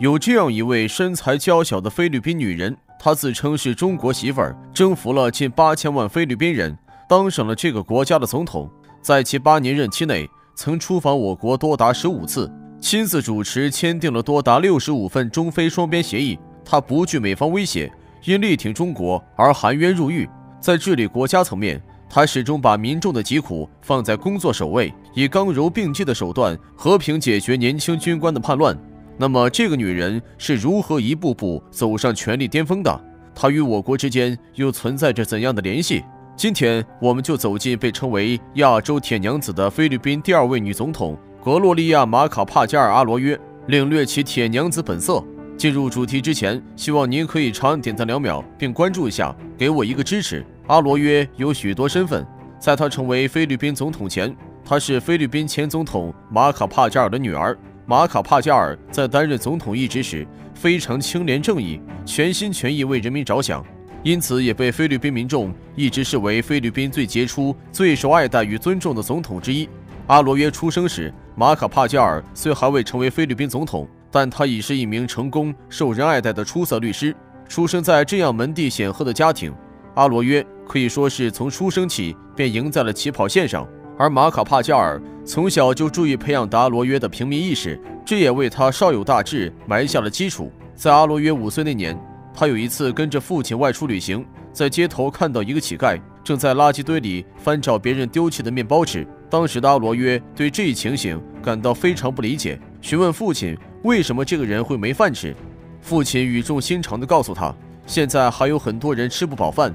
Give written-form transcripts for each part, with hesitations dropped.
有这样一位身材娇小的菲律宾女人，她自称是中国媳妇儿，征服了近8000万菲律宾人，当上了这个国家的总统。在其8年任期内，曾出访我国多达15次，亲自主持签订了多达65份中菲双边协议。她不惧美方威胁，因力挺中国而含冤入狱。在治理国家层面，她始终把民众的疾苦放在工作首位，以刚柔并济的手段和平解决年轻军官的叛乱。 那么，这个女人是如何一步步走上权力巅峰的？她与我国之间又存在着怎样的联系？今天，我们就走进被称为“亚洲铁娘子”的菲律宾第2位女总统格洛利亚·马卡帕加尔·阿罗约，领略其铁娘子本色。进入主题之前，希望您可以长按点赞2秒，并关注一下，给我一个支持。阿罗约有许多身份，在她成为菲律宾总统前，她是菲律宾前总统马卡帕加尔的女儿。 马卡帕加尔在担任总统一职时非常清廉正义，全心全意为人民着想，因此也被菲律宾民众一直视为菲律宾最杰出、最受爱戴与尊重的总统之一。阿罗约出生时，马卡帕加尔虽还未成为菲律宾总统，但他已是一名成功、受人爱戴的出色律师。出生在这样门第显赫的家庭，阿罗约可以说是从出生起便赢在了起跑线上。 而马卡帕加尔从小就注意培养阿罗约的平民意识，这也为他少有大志埋下了基础。在阿罗约5岁那年，他有一次跟着父亲外出旅行，在街头看到一个乞丐正在垃圾堆里翻找别人丢弃的面包吃。当时的阿罗约对这一情形感到非常不理解，询问父亲为什么这个人会没饭吃。父亲语重心长地告诉他：“现在还有很多人吃不饱饭，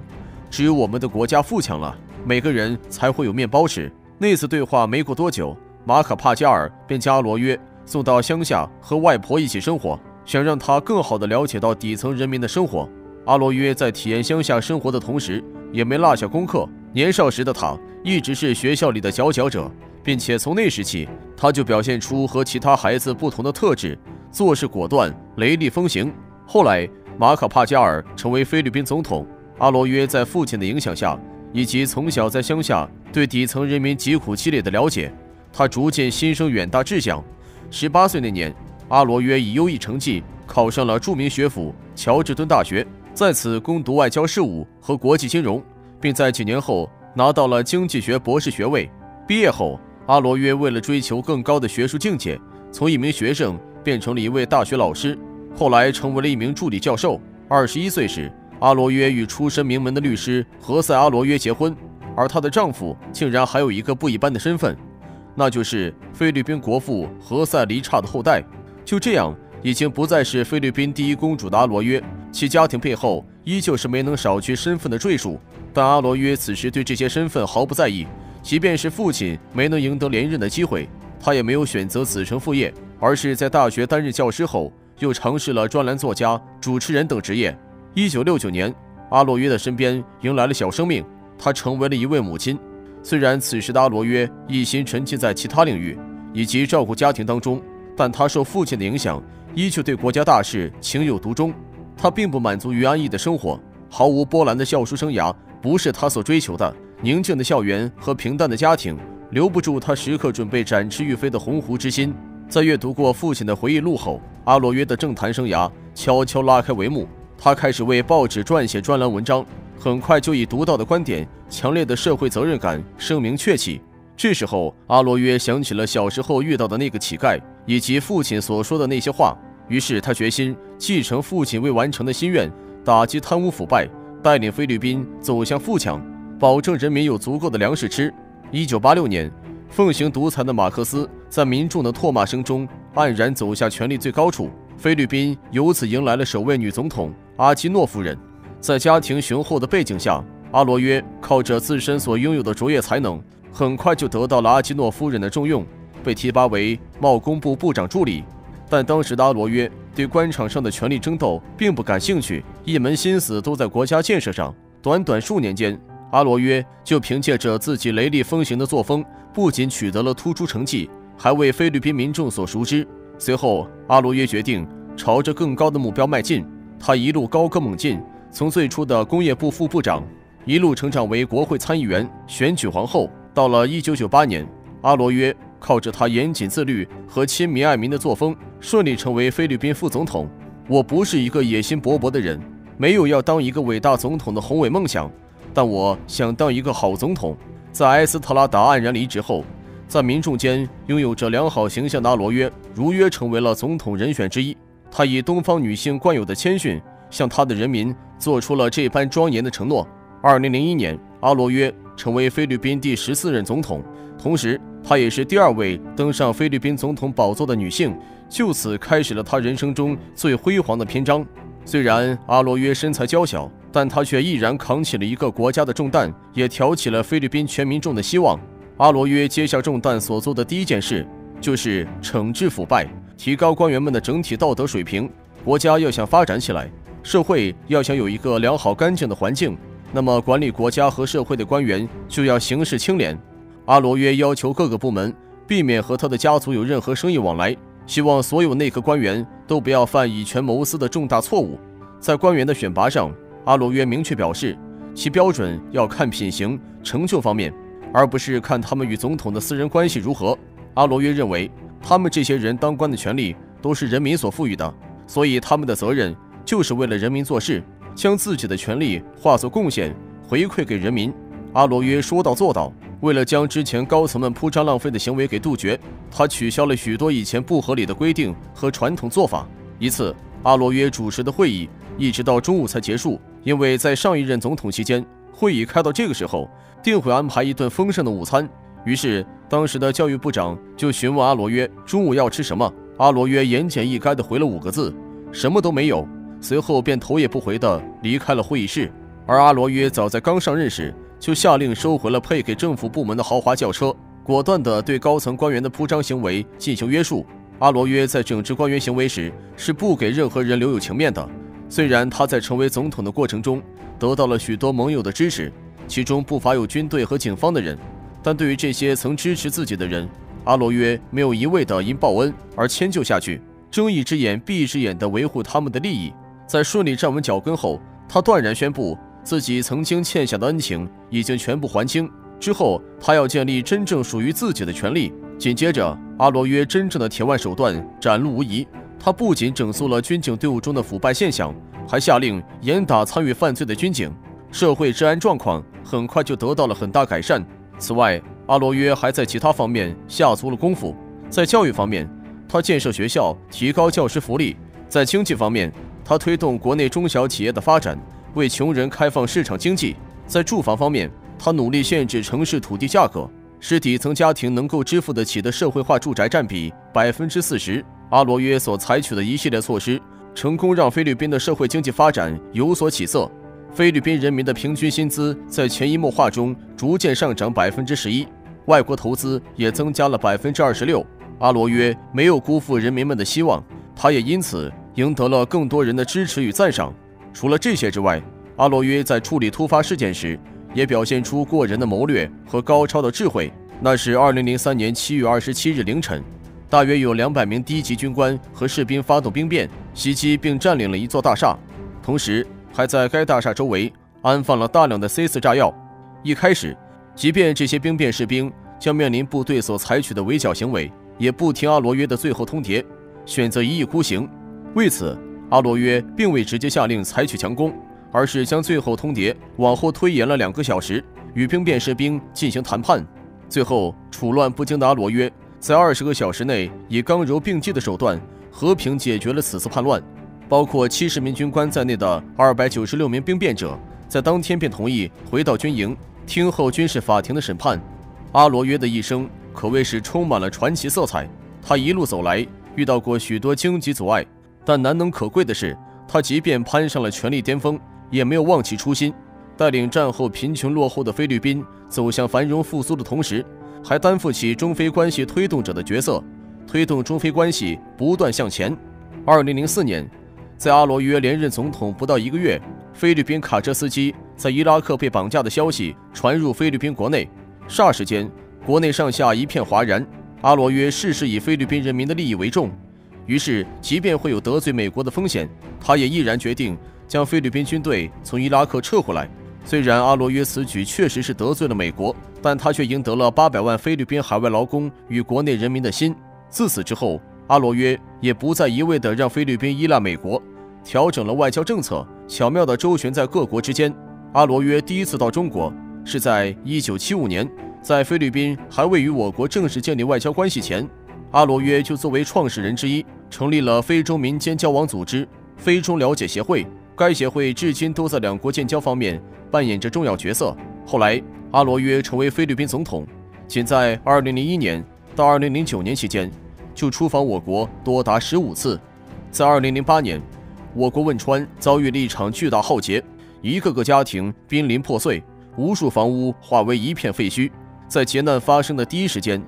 只有我们的国家富强了，每个人才会有面包吃。” 那次对话没过多久，马卡帕加尔便将阿罗约送到乡下和外婆一起生活，想让她更好地了解到底层人民的生活。阿罗约在体验乡下生活的同时，也没落下功课。年少时的她一直是学校里的佼佼者，并且从那时起，她就表现出和其他孩子不同的特质，做事果断，雷厉风行。后来，马卡帕加尔成为菲律宾总统，阿罗约在父亲的影响下，以及从小在乡下 对底层人民疾苦凄烈的了解，他逐渐心生远大志向。18岁那年，阿罗约以优异成绩考上了著名学府乔治敦大学，在此攻读外交事务和国际金融，并在几年后拿到了经济学博士学位。毕业后，阿罗约为了追求更高的学术境界，从一名学生变成了一位大学老师，后来成为了一名助理教授。21岁时，阿罗约与出身名门的律师何塞·阿罗约结婚。 而她的丈夫竟然还有一个不一般的身份，那就是菲律宾国父何塞·黎查的后代。就这样，已经不再是菲律宾第1公主的阿罗约，其家庭背后依旧是没能少去身份的赘述。但阿罗约此时对这些身份毫不在意，即便是父亲没能赢得连任的机会，她也没有选择子承父业，而是在大学担任教师后，又尝试了专栏作家、主持人等职业。1969年，阿罗约的身边迎来了小生命。 她成为了一位母亲，虽然此时的阿罗约一心沉浸在其他领域以及照顾家庭当中，但她受父亲的影响，依旧对国家大事情有独钟。她并不满足于安逸的生活，毫无波澜的教书生涯不是她所追求的。宁静的校园和平淡的家庭留不住她时刻准备展翅欲飞的鸿鹄之心。在阅读过父亲的回忆录后，阿罗约的政坛生涯悄悄拉开帷幕。她开始为报纸撰写专栏文章。 很快就以独到的观点、强烈的社会责任感声名鹊起。这时候，阿罗约想起了小时候遇到的那个乞丐，以及父亲所说的那些话。于是，他决心继承父亲未完成的心愿，打击贪污腐败，带领菲律宾走向富强，保证人民有足够的粮食吃。1986年，奉行独裁的马克思在民众的唾骂声中黯然走下权力最高处，菲律宾由此迎来了首位女总统阿基诺夫人。 在家庭雄厚的背景下，阿罗约靠着自身所拥有的卓越才能，很快就得到了阿基诺夫人的重用，被提拔为贸工部部长助理。但当时的阿罗约对官场上的权力争斗并不感兴趣，一门心思都在国家建设上。短短数年间，阿罗约就凭借着自己雷厉风行的作风，不仅取得了突出成绩，还为菲律宾民众所熟知。随后，阿罗约决定朝着更高的目标迈进，他一路高歌猛进。 从最初的工业部副部长一路成长为国会参议员，选举皇后。到了1998年，阿罗约靠着他严谨自律和亲民爱民的作风，顺利成为菲律宾副总统。我不是一个野心勃勃的人，没有要当一个伟大总统的宏伟梦想，但我想当一个好总统。在埃斯特拉达黯然离职后，在民众间拥有着良好形象的阿罗约如约成为了总统人选之一。他以东方女性惯有的谦逊，向他的人民做出了这般庄严的承诺。2001年，阿罗约成为菲律宾第14任总统，同时她也是第二位登上菲律宾总统宝座的女性。就此开始了她人生中最辉煌的篇章。虽然阿罗约身材娇小，但她却毅然扛起了一个国家的重担，也挑起了菲律宾全民众的希望。阿罗约接下重担所做的第一件事，就是惩治腐败，提高官员们的整体道德水平。国家要想发展起来，社会要想有一个良好干净的环境，那么管理国家和社会的官员就要行事清廉。阿罗约要求各个部门避免和他的家族有任何生意往来，希望所有内阁官员都不要犯以权谋私的重大错误。在官员的选拔上，阿罗约明确表示，其标准要看品行、成就方面，而不是看他们与总统的私人关系如何。阿罗约认为，他们这些人当官的权利都是人民所赋予的，所以他们的责任就是为了人民做事，将自己的权利化作贡献回馈给人民。阿罗约说到做到，为了将之前高层们铺张浪费的行为给杜绝，他取消了许多以前不合理的规定和传统做法。一次，阿罗约主持的会议一直到中午才结束，因为在上一任总统期间，会议开到这个时候定会安排一顿丰盛的午餐。于是当时的教育部长就询问阿罗约中午要吃什么，阿罗约言简意赅地回了5个字：什么都没有。随后便头也不回地离开了会议室。而阿罗约早在刚上任时就下令收回了配给政府部门的豪华轿车，果断地对高层官员的铺张行为进行约束。阿罗约在整治官员行为时是不给任何人留有情面的。虽然他在成为总统的过程中得到了许多盟友的支持，其中不乏有军队和警方的人，但对于这些曾支持自己的人，阿罗约没有一味地因报恩而迁就下去，睁一只眼闭一只眼地维护他们的利益。在顺利站稳脚跟后，他断然宣布自己曾经欠下的恩情已经全部还清。之后，他要建立真正属于自己的权利。紧接着，阿罗约真正的铁腕手段展露无遗。他不仅整肃了军警队伍中的腐败现象，还下令严打参与犯罪的军警。社会治安状况很快就得到了很大改善。此外，阿罗约还在其他方面下足了功夫。在教育方面，他建设学校，提高教师福利；在经济方面，他推动国内中小企业的发展，为穷人开放市场经济。在住房方面，他努力限制城市土地价格，使底层家庭能够支付得起的社会化住宅占比40%。阿罗约所采取的一系列措施，成功让菲律宾的社会经济发展有所起色。菲律宾人民的平均薪资在潜移默化中逐渐上涨11%，外国投资也增加了26%。阿罗约没有辜负人民们的希望，他也因此赢得了更多人的支持与赞赏。除了这些之外，阿罗约在处理突发事件时也表现出过人的谋略和高超的智慧。那是2003年7月27日凌晨，大约有200名低级军官和士兵发动兵变，袭击并占领了一座大厦，同时还在该大厦周围安放了大量的 C4 炸药。一开始，即便这些兵变士兵将面临部队所采取的围剿行为，也不听阿罗约的最后通牒，选择一意孤行。为此，阿罗约并未直接下令采取强攻，而是将最后通牒往后推延了2个小时，与兵变士兵进行谈判。最后，处乱不惊的阿罗约在20个小时内以刚柔并济的手段和平解决了此次叛乱。包括70名军官在内的296名兵变者在当天便同意回到军营，听候军事法庭的审判。阿罗约的一生可谓是充满了传奇色彩，他一路走来遇到过许多荆棘阻碍，但难能可贵的是，他即便攀上了权力巅峰，也没有忘记初心，带领战后贫穷落后的菲律宾走向繁荣复苏的同时，还担负起中菲关系推动者的角色，推动中菲关系不断向前。2004年，在阿罗约连任总统不到1个月，菲律宾卡车司机在伊拉克被绑架的消息传入菲律宾国内，霎时间，国内上下一片哗然。阿罗约事事以菲律宾人民的利益为重。于是，即便会有得罪美国的风险，他也毅然决定将菲律宾军队从伊拉克撤回来。虽然阿罗约此举确实是得罪了美国，但他却赢得了800万菲律宾海外劳工与国内人民的心。自此之后，阿罗约也不再一味地让菲律宾依赖美国，调整了外交政策，巧妙地周旋在各国之间。阿罗约第一次到中国是在1975年，在菲律宾还未与我国正式建立外交关系前，阿罗约就作为创始人之一，成立了非中民间交往组织——非中了解协会。该协会至今都在两国建交方面扮演着重要角色。后来，阿罗约成为菲律宾总统，仅在2001年到2009年期间，就出访我国多达15次。在2008年，我国汶川遭遇了一场巨大浩劫，一个个家庭濒临破碎，无数房屋化为一片废墟。在劫难发生的第一时间，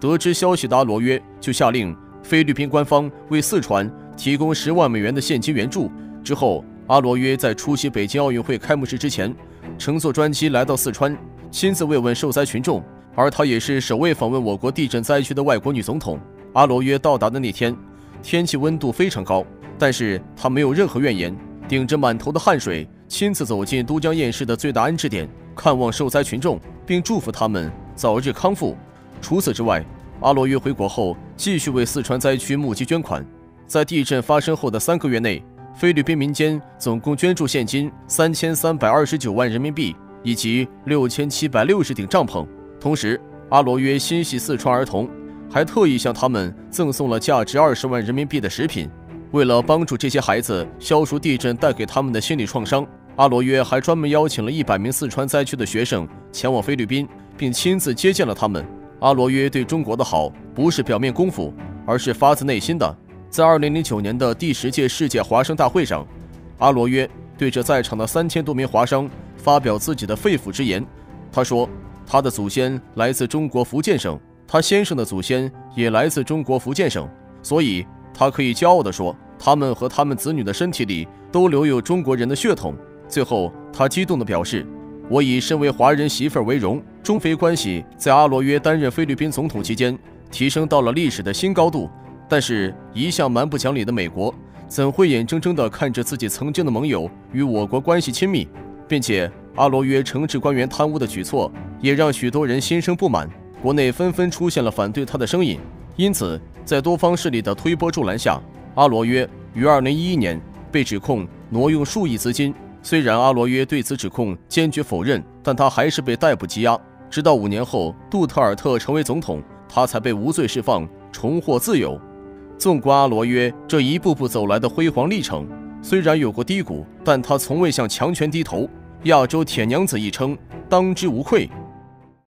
得知消息的阿罗约就下令菲律宾官方为四川提供10万美元的现金援助。之后，阿罗约在出席北京奥运会开幕式之前，乘坐专机来到四川，亲自慰问受灾群众。而她也是首位访问我国地震灾区的外国女总统。阿罗约到达的那天，天气温度非常高，但是她没有任何怨言，顶着满头的汗水，亲自走进都江堰市的最大安置点，看望受灾群众，并祝福他们早日康复。除此之外，阿罗约回国后继续为四川灾区募集捐款。在地震发生后的3个月内，菲律宾民间总共捐助现金3329万人民币以及6760顶帐篷。同时，阿罗约心系四川儿童，还特意向他们赠送了价值20万人民币的食品。为了帮助这些孩子消除地震带给他们的心理创伤，阿罗约还专门邀请了100名四川灾区的学生前往菲律宾，并亲自接见了他们。阿罗约对中国的好不是表面功夫，而是发自内心的。在2009年的第10届世界华商大会上，阿罗约对着在场的3000多名华商发表自己的肺腑之言。他说，他的祖先来自中国福建省，他先生的祖先也来自中国福建省，所以他可以骄傲地说，他们和他们子女的身体里都留有中国人的血统。最后，他激动地表示，我以身为华人媳妇儿为荣。中非关系在阿罗约担任菲律宾总统期间提升到了历史的新高度，但是一向蛮不讲理的美国怎会眼睁睁地看着自己曾经的盟友与我国关系亲密？并且阿罗约惩治官员贪污的举措也让许多人心生不满，国内纷纷出现了反对他的声音。因此，在多方势力的推波助澜下，阿罗约于2011年被指控挪用数亿资金。虽然阿罗约对此指控坚决否认，但他还是被逮捕羁押。直到5年后，杜特尔特成为总统，他才被无罪释放，重获自由。纵观阿罗约这一步步走来的辉煌历程，虽然有过低谷，但他从未向强权低头，亚洲铁娘子一称当之无愧。